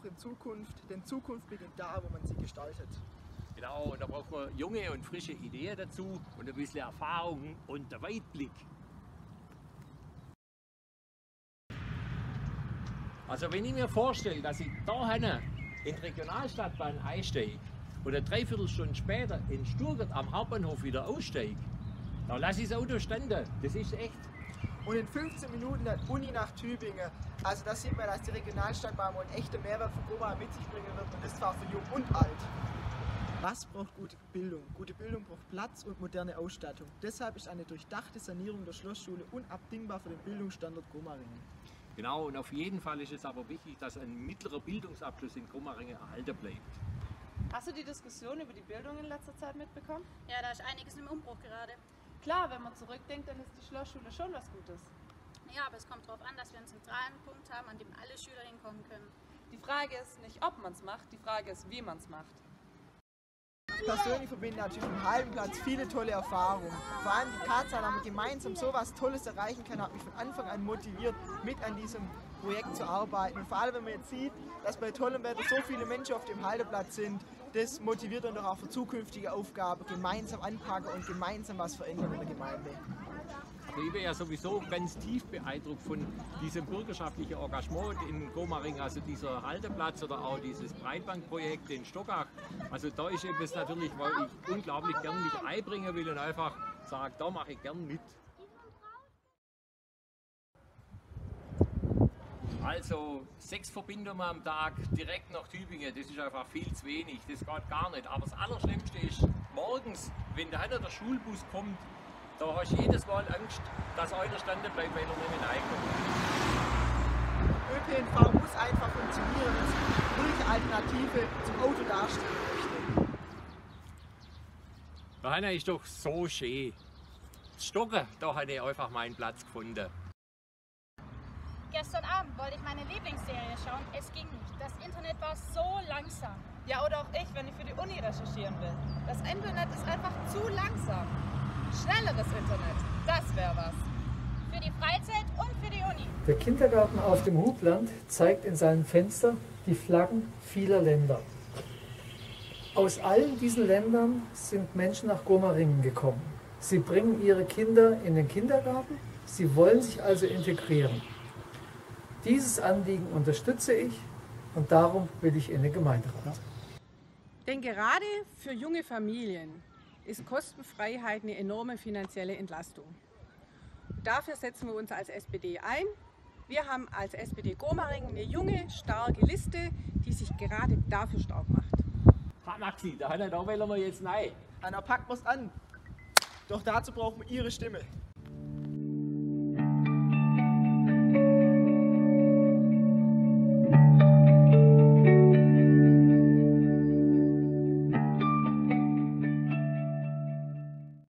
auch in Zukunft, denn Zukunft beginnt da, wo man sie gestaltet. Genau, und da braucht man junge und frische Ideen dazu und ein bisschen Erfahrung und der Weitblick. Also wenn ich mir vorstelle, dass ich da hinten in die Regionalstadtbahn einsteige und eine Dreiviertelstunde später in Stuttgart am Hauptbahnhof wieder aussteige, dann lasse ich das Auto stehen. Das ist echt. Und in 15 Minuten dann Uni nach Tübingen. Also das sieht man, dass die Regionalstadtbahn wohl einen echten Mehrwert für Goma mit sich bringen wird und das zwar für jung und alt. Was braucht gute Bildung? Gute Bildung braucht Platz und moderne Ausstattung. Deshalb ist eine durchdachte Sanierung der Schlossschule unabdingbar für den Bildungsstandort Gomaringen. Genau, und auf jeden Fall ist es aber wichtig, dass ein mittlerer Bildungsabschluss in Gomaringen erhalten bleibt. Hast du die Diskussion über die Bildung in letzter Zeit mitbekommen? Ja, da ist einiges im Umbruch gerade. Klar, wenn man zurückdenkt, dann ist die Schlossschule schon was Gutes. Ja, aber es kommt darauf an, dass wir einen zentralen Punkt haben, an dem alle Schüler hinkommen können. Die Frage ist nicht, ob man es macht, die Frage ist, wie man es macht. Persönlich verbinde natürlich im Hallenplatz viele tolle Erfahrungen. Vor allem die Tatsache, dass man gemeinsam so was Tolles erreichen kann, hat mich von Anfang an motiviert, mit an diesem Projekt zu arbeiten. Und vor allem, wenn man jetzt sieht, dass bei tollem Wetter so viele Menschen auf dem Halteplatz sind, das motiviert uns doch auch für zukünftige Aufgaben, gemeinsam anpacken und gemeinsam was verändern in der Gemeinde. Also ich bin ja sowieso ganz tief beeindruckt von diesem bürgerschaftlichen Engagement in Gomaringen, also dieser Halteplatz oder auch dieses Breitbandprojekt in Stockach. Also da ist eben das natürlich, weil ich unglaublich gern mich einbringen will und einfach sage, da mache ich gern mit. Also 6 Verbindungen am Tag direkt nach Tübingen, das ist einfach viel zu wenig, das geht gar nicht. Aber das Allerschlimmste ist morgens, wenn da einer der Schulbus kommt, da hast du jedes Mal Angst, dass einer standen bleibt, weil er nicht hineinkommt. ÖPNV muss einfach funktionieren, wenn es eine Alternative zum Auto darstellen möchte. Da hinten ist doch so schön. Stocken, da habe ich einfach meinen Platz gefunden. Gestern Abend wollte ich meine Lieblingsserie schauen, es ging nicht. Das Internet war so langsam. Ja, oder auch ich, wenn ich für die Uni recherchieren will. Das Internet ist einfach zu langsam. Schnelleres Internet, das wäre was. Für die Freizeit und für die Uni. Der Kindergarten auf dem Hubland zeigt in seinem Fenster die Flaggen vieler Länder. Aus allen diesen Ländern sind Menschen nach Gomaringen gekommen. Sie bringen ihre Kinder in den Kindergarten, sie wollen sich also integrieren. Dieses Anliegen unterstütze ich und darum will ich in den Gemeinderat. Denn gerade für junge Familien ist Kostenfreiheit eine enorme finanzielle Entlastung. Dafür setzen wir uns als SPD ein. Wir haben als SPD Gomaringen eine junge, starke Liste, die sich gerade dafür stark macht. Maxi, da wählen wir jetzt nein. Einer packt was an. Doch dazu brauchen wir Ihre Stimme.